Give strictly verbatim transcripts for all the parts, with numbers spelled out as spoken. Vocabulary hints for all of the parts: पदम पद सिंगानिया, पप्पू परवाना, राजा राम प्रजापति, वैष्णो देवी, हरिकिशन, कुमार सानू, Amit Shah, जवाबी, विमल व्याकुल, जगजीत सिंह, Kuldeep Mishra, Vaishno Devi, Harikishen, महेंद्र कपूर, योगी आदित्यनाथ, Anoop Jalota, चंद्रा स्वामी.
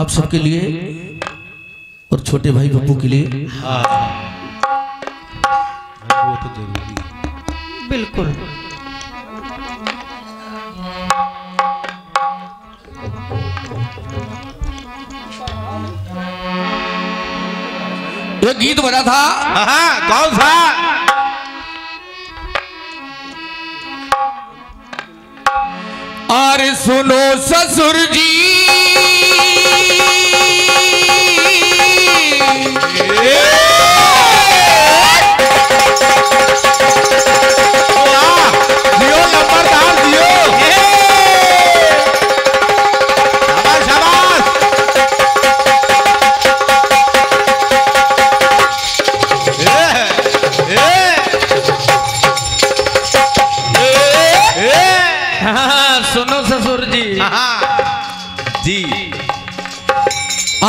आप सबके लिए और छोटे भाई पप्पू के लिए। हाँ वो तो जरूरी है, बिल्कुल। ये गीत बना था, हाँ कौन सा? अरे सुनो ससुर जी,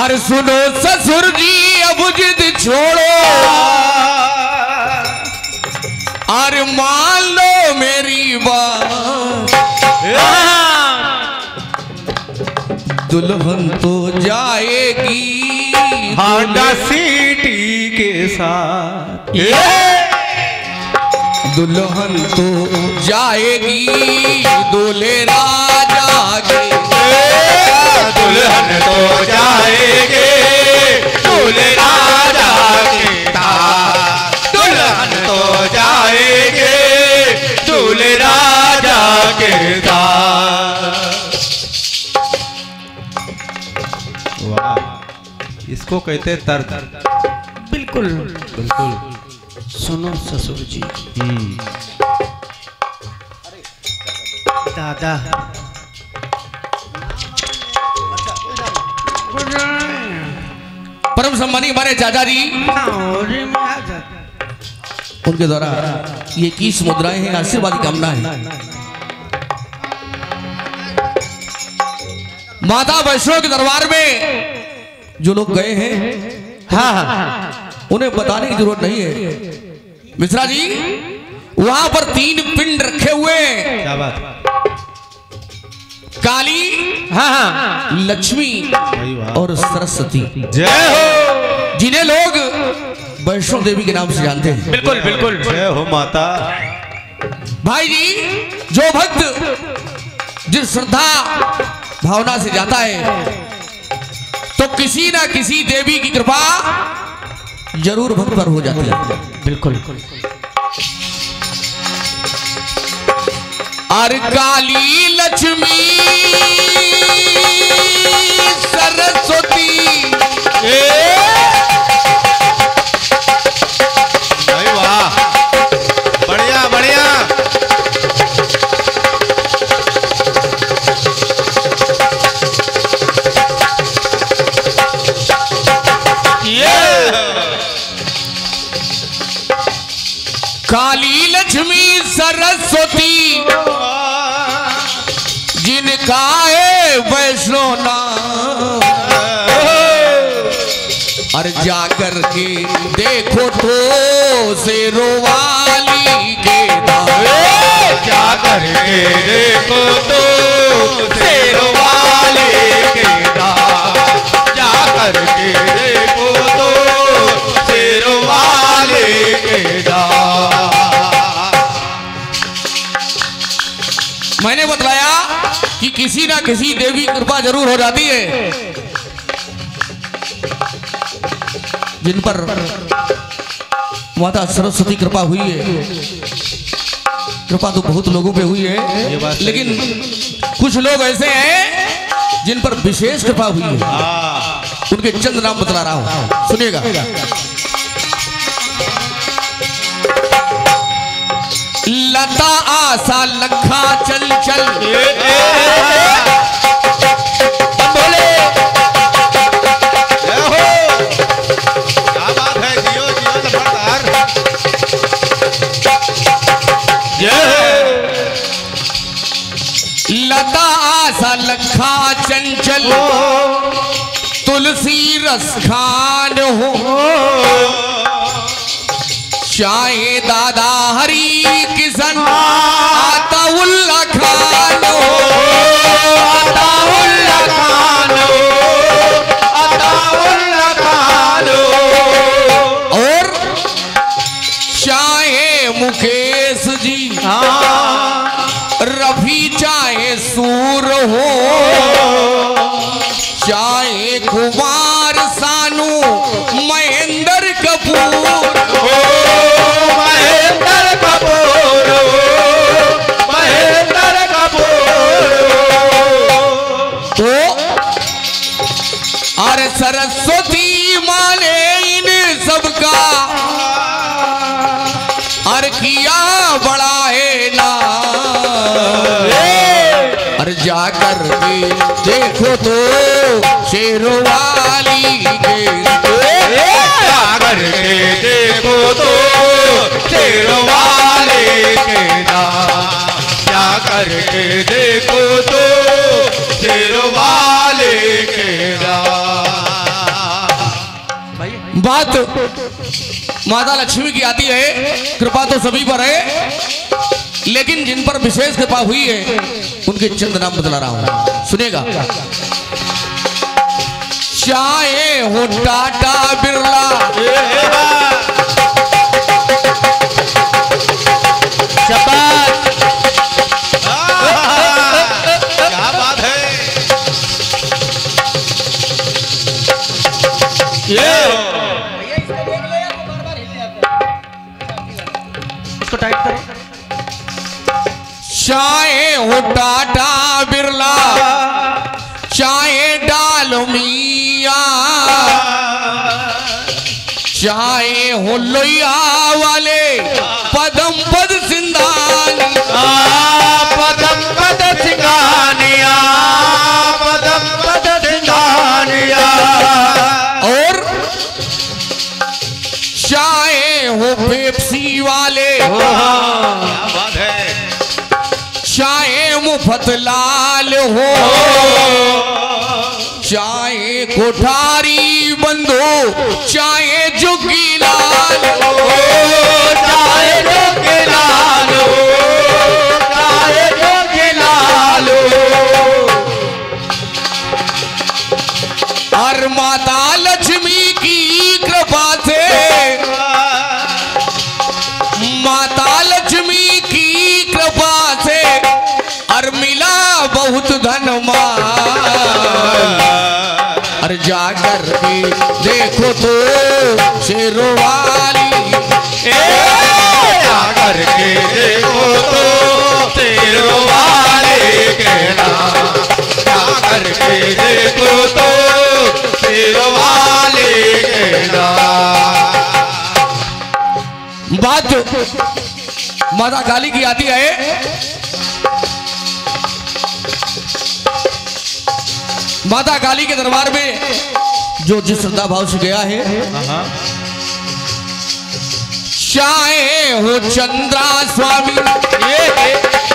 अरे सुनो ससुर जी अब जिद छोड़ो, अरे मान लो मेरी बात। दुल्हन तो जाएगी हांडा सिटी के साथ, दुल्हन तो जाएगी दूल्हे राजा के, दुल्हन तो जाएगी दूल्हे राजा के साथ, दुल्हन तो जाएगी दूल्हे राजा के साथ। वाह, इसको कहते तर तर। बिल्कुल बिल्कुल। सुनो ससुर जी, दादा परम सम्मानी हमारे चाचा जी, उनके द्वारा ये इक्कीस मुद्राएं हैं, आशीर्वाद की कामना है। माता वैष्णो के दरबार में जो लोग गए हैं, हाँ उन्हें बताने की जरूरत नहीं है मिश्रा जी, वहां पर तीन पिंड रखे हुए, क्या बात, काली, हाँ हाँ लक्ष्मी और सरस्वती, जय हो, जिन्हें लोग वैष्णो देवी के नाम से जानते हैं। बिल्कुल बिल्कुल, जय हो माता। भाई जी, जो भक्त जिस श्रद्धा भावना से जाता है तो किसी ना किसी देवी की कृपा जरूर भक्त पर हो जाती है। बिल्कुल। अरे काली लक्ष्मी सरस्वती, भाई वाह, बढ़िया बढ़िया। ये काली लक्ष्मी सरस्वती गाए वैष्णो नाम, और जाकर के देखो तो शेरों वाली के दावे, जाकर के देखो तो शेरों वाली के दावे, जाकर के देखो तो शेरों वाली के दावे। मैंने बताया कि किसी ना किसी देवी कृपा जरूर हो जाती है जिन पर माता सरस्वती कृपा हुई है। कृपा तो बहुत लोगों पे हुई है, लेकिन कुछ लोग ऐसे हैं जिन पर विशेष कृपा हुई है। उनके चंद नाम बतला रहा हूं, सुनिएगा। लता आशा लखा चल चल, बोले क्या बात है, जियो जियो जबरदार। लता आशा लखा चंचल तुलसी रस खान हो, चाहे दादा हरी किशन आताउल्ला खान हो, आताउल्ला खान हो, रफी चाहे सूर हो चाहे कुमार सानू महेंद्र कपूर हो महेंद्र कपूर हो महेंद्र कपूर तो अरे सरस्वती माँ ने इन सबका अर किया बड़ा है ना अर जाकर भी देखो तो शेरवाली के जाकर के देखो तो शेरवाली के ना जाकर के देखो तो शेरवाली के ना बात माता लक्ष्मी की आती है। कृपा तो सभी पर है लेकिन जिन पर विशेष कृपा हुई है उनके चंद नाम बतला रहा हूं, सुनेगा। चाहे हो टाटा बिरला क्या बात है ये चाहे हो टाटा बिरला चाहे डालमिया चाहे हो लोहिया वाले पदम पद सिंधान पदम पद सिंगानिया पदम पद सिंगानिया और चाहे हो पेप्सी वाले मुफतलाल हो चाहे कोठारी बंदो चाहे जुगीलाल हो चाहे जुगीलाल हो चाहे जुगीलाल हो और माता लक्ष्मी की कृपा से माता लक्ष्मी की कृपा से अर मिला बहुत धन मां अर जाकर के देखो तो शेरवाली जाकर के देखो तो शेरवाली कहना जाकर के देखो तो शेरवाली कहना बात माता काली की आती है। माता काली के दरबार में जो जिस श्रद्धा भाव से गया है चाहे हो चंद्रा स्वामी ये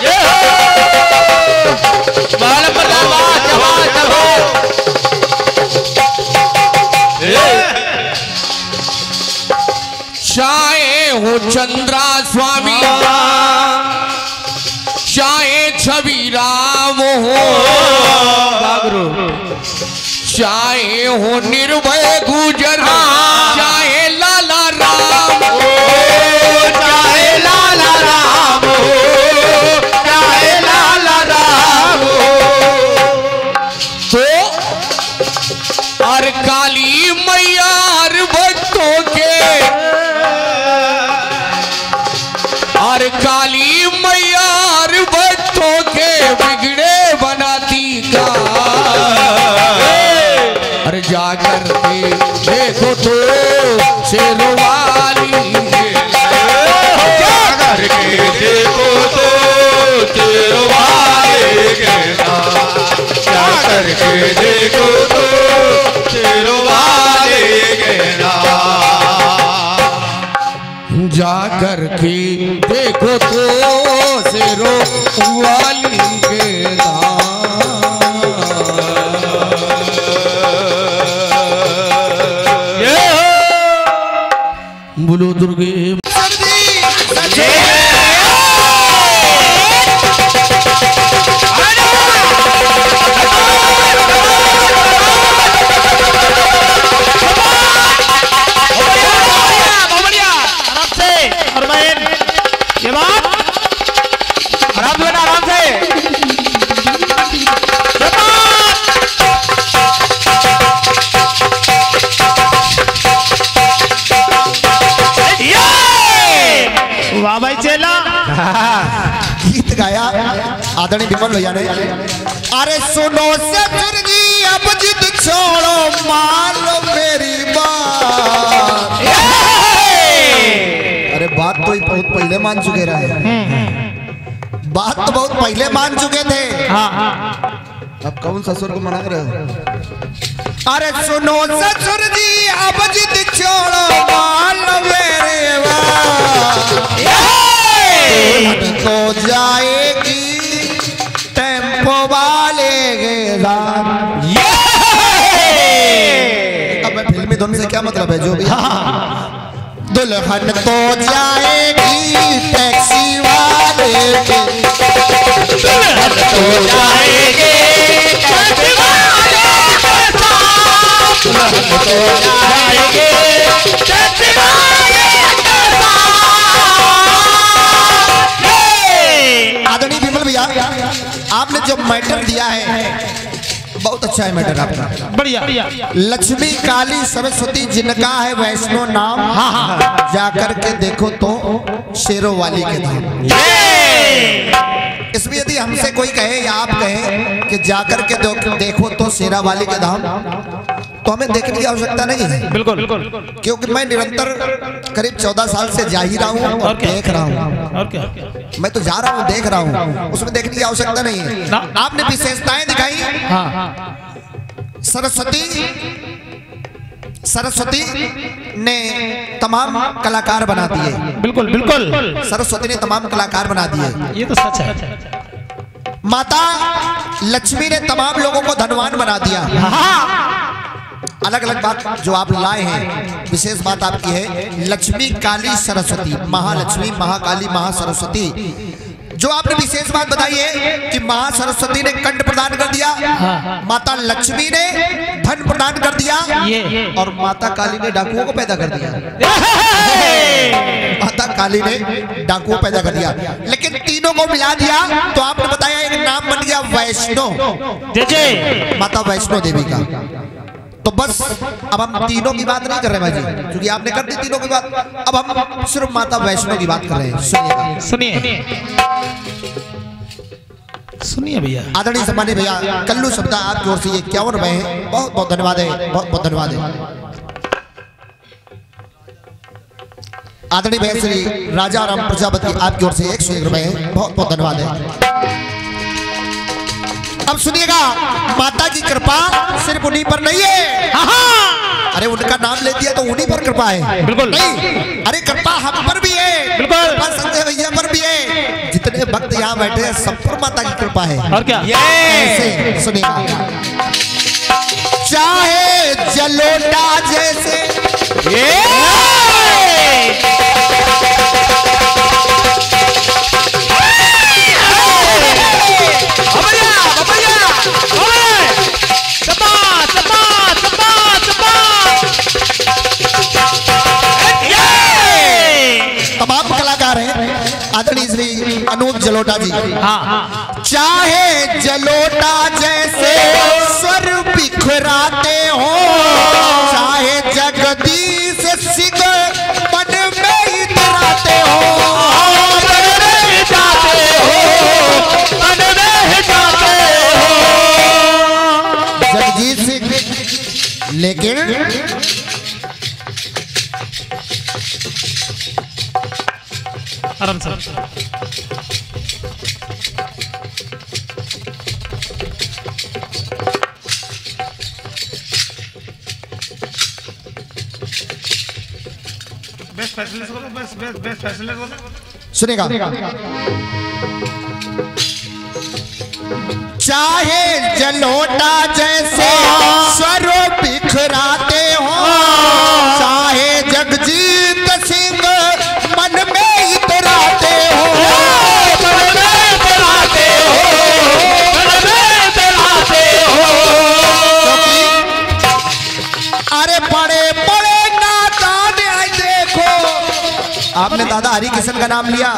ये बाल प्रदान जवा जवा चाहे हो चंद्रा स्वामी चाहे छवि राम हो चाहे हो निर्भय गुजर चाहे लाला राम हो चाहे लाला राम हो चाहे लाला राम हो तो और काली मैया और भक्तों के और काली मैया और भक्तों के बिगड़े बनाती का जाकर के देखो तो शेरवाली जाकर के देखो तो शेरवाली जाकर के देखो तो शेरवाली जाकर के देखो तो शेरवाली बोलो दुर्गे आराम से आराम से आदरणीय विमल भैया ने, अरे सुनो ससुर जी अब जिद छोड़ो मानो मेरी बात। अरे बात तो बहुत पहले मान चुके रहे, बात तो बहुत पहले मान चुके थे। हाँ हाँ, अब कौन ससुर को मना रहे हो? अरे सुनो ससुर जी अब जिद छोड़ो मानो मेरी बात। को जाएगी टेम्पो वाले yeah! अब मैं फिल्मी धुन से क्या मतलब है जो भी। दुल्हन तो जाएगी टैक्सी वाले के, दुल्हन तो जाएगी टैक्सी वाले के साथ, दुल्हन तो जाएगी टैक्सी वाले के साथ। आदरणीय विमल भैया, आपने जो मैटर दिया है बहुत अच्छा है मैटर आपका, बढ़िया। लक्ष्मी काली सरस्वती जिनका है वैष्णो नाम, हाँ हाँ, जाकर के देखो तो शेरों वाली के धाम। इसमें यदि हमसे कोई कहे या आप कहें कि जाकर के देखो तो शेरा वाली के धाम, तो हमें देखने की आवश्यकता नहीं है, बिल्कुल, क्योंकि मैं निरंतर करीब चौदह साल से जा ही रहा हूँ और देख रहा हूँ। मैं तो जा रहा हूँ, देख रहा हूँ, उसमें देखने की आवश्यकता नहीं है। आपने विशेषताएं दिखाई, सरस्वती सरस्वती ने तमाम कलाकार बना दिए, बिल्कुल बिल्कुल, सरस्वती ने तमाम कलाकार बना दिए, ये तो सच है। माता लक्ष्मी ने तमाम लोगों को धनवान बना दिया। अलग अलग बात जो आप लाए हैं, विशेष बात आपकी है लक्ष्मी काली सरस्वती, महालक्ष्मी महाकाली महासरस्वती। जो आपने विशेष बात बताई है कि माँ सरस्वती ने कंठ प्रदान कर दिया, हाँ। माता लक्ष्मी ने धन प्रदान कर दिया, ये, ये। और माता काली ने डाकुओं को पैदा कर दिया, माता काली ने डाकुओं पैदा कर दिया। लेकिन तीनों को मिला दिया तो आपने बताया एक नाम बन गया वैष्णो, माता वैष्णो देवी का। तो बस अब हम तीनों की बात नहीं कर रहे भाई जी, क्योंकि आपने कर दी तीनों की बात, अब हम सिर्फ माता वैष्णो की बात कर रहे हैं। सुनिए सुनिए भैया, आदरणीय सम्मानित भैया कल्लू शब्दा आपकी ओर से ये इक्यावन रुपए हैं, बहुत बहुत धन्यवाद है, बहुत बहुत धन्यवाद है। आदरणीय भैया श्री राजा राम प्रजापति आपकी ओर से एक सौ एक रुपए है, बहुत बहुत धन्यवाद है। अब सुनिएगा, माता की कृपा सिर्फ उन्हीं पर नहीं है। हाँ। अरे उनका नाम ले दिया तो उन्हीं पर कृपा है, बिल्कुल नहीं। अरे कृपा हम पर भी है, बिल्कुल, कृपा संजय भैया पर भी है, जितने भक्त यहाँ बैठे हैं सब पर माता की कृपा है। और क्या ये सुनिएगा, चाहे जलोटा जैसे ये, तमाम कलाकार हैं। आदरणीय श्री अनूप जलोटा जी, हाँ हाँ, चाहे जलोटा जैसे सर बिखराते हो, चाहे जगदीश सिंह मन में ही तराते हो, लेकिन आराम से बेस्ट फैसिलिटीज वाला, बेस्ट बेस्ट बेस्ट फैसिलिटीज वाला सुनेगा। चाहे जलोटा जैसे स्वरों बिखराते हो, चाहे जगजीत सिंह मन में इतराते हो, मन में इतराते हो, मन में इतराते हो। अरे बड़े बड़े नादान देखो, आपने दादा हरिकिशन का नाम लिया,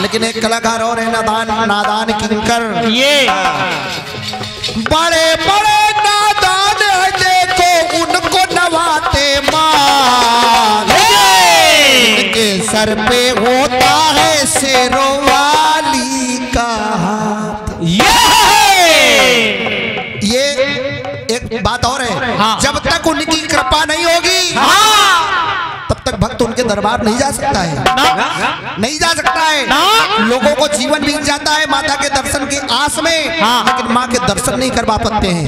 लेकिन एक कलाकार और है नादान, नादान किंकर। ये बड़े बड़े नादान देखो उनको नवाते मान, उनके सर पे होता है शेरों वाली का। बात और है, हाँ। जब तक उनकी कृपा नहीं होगी, हाँ। तब तक भक्त उनके दरबार नहीं जा सकता है, ना। नहीं जा सकता है, ना। लोगों को जीवन बीत जाता है माता के दर्शन की आस में, हाँ। लेकिन माँ के दर्शन नहीं करवा पाते हैं।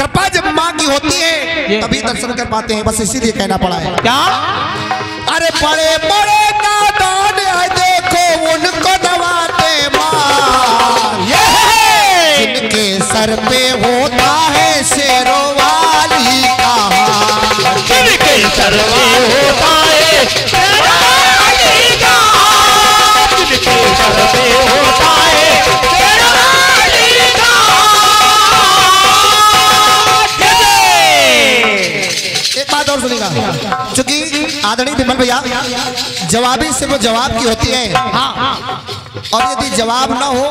कृपा जब माँ की होती है तभी दर्शन कर पाते हैं, बस इसीलिए कहना पड़ा है। क्या? अरे बड़े बड़े नादान है, देखो उनको दबाते माँ, जिनके सर पे होता है शेरों वाली का हार, जिनके सर पे होता है शेरों वाली का हार, जिनके सर पे होता है शेरों वाली का हार। एक बात और सुनिएगा, चूंकि आदरणीय विमल भैया जवाबी सिर्फ जवाब की होती है, हाँ। और यदि जवाब ना हो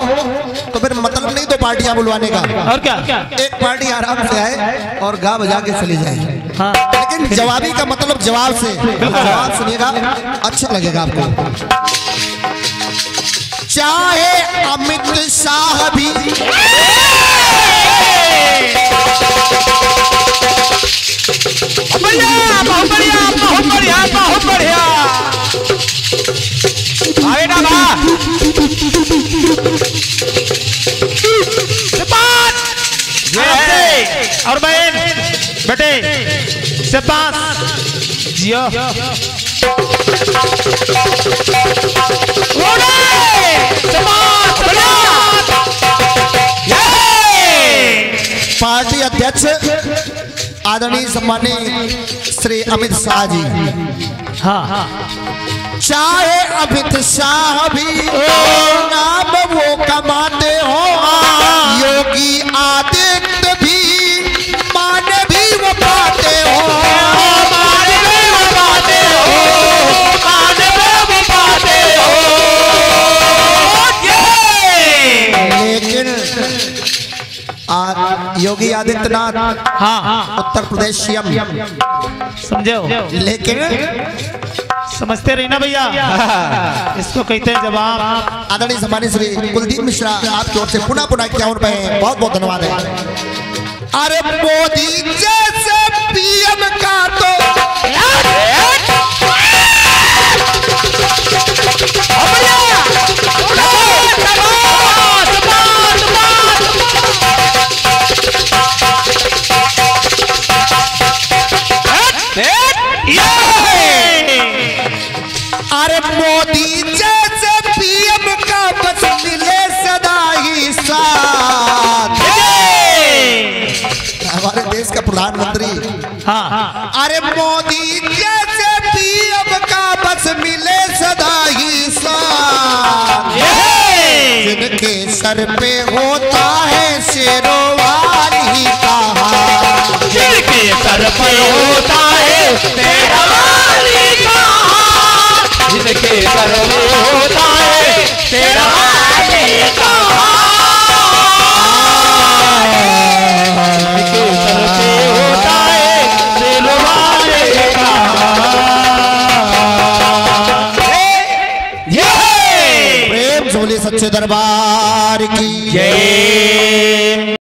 तो फिर मतलब नहीं तो पार्टियां बुलवाने का, और क्या एक पार्टी आराम से आए और गा बजा के चली जाए, हाँ। लेकिन जवाबी का मतलब जवाब से, जवाब सुनिएगा अच्छा लगेगा आपको। चाहे अमित शाह भी, बढ़िया बहुत बढ़िया बहुत बढ़िया बहुत बढ़िया, आए ना बा और बहन बेटे से पास जियो पार्टी अध्यक्ष आदरणीय सम्माननीय श्री अमित शाह जी, हाँ। चाहे अमित शाह भी नाम वो कमाते हो, योगी आदित्य भी माने भी वो पाते हो, माने भी वो पाते हो, माने भी वो पाते हो, लेकिन योगी आदित्यनाथ, हाँ, उत्तर प्रदेश सीएम समझो, लेकिन समझते रही ना भैया, इसको कहते हैं जवाब। आदरणीय सम्माननीय श्री कुलदीप मिश्रा आपकी ओर से पुनः पुनः इक्यावन रुपए बहुत बहुत धन्यवाद है। अरे मोदी जैसे पीएम का तो अरे मोदी जैसे पीएम का बस मिले सदा ही साथ, हमारे देश का प्रधानमंत्री, हाँ, हाँ। अरे मोदी जैसे पीएम का बस मिले सदा ही साथ, जिनके सर पे होता है शेरों वाली का हार, जिनके सर पे होता है शेरों वाली का हार, जिनके सर पे होता है तेरा का हार, जिनके सर पे होता है तेरा का हार। ये प्रेम झोले सच्चे दरबार की जय।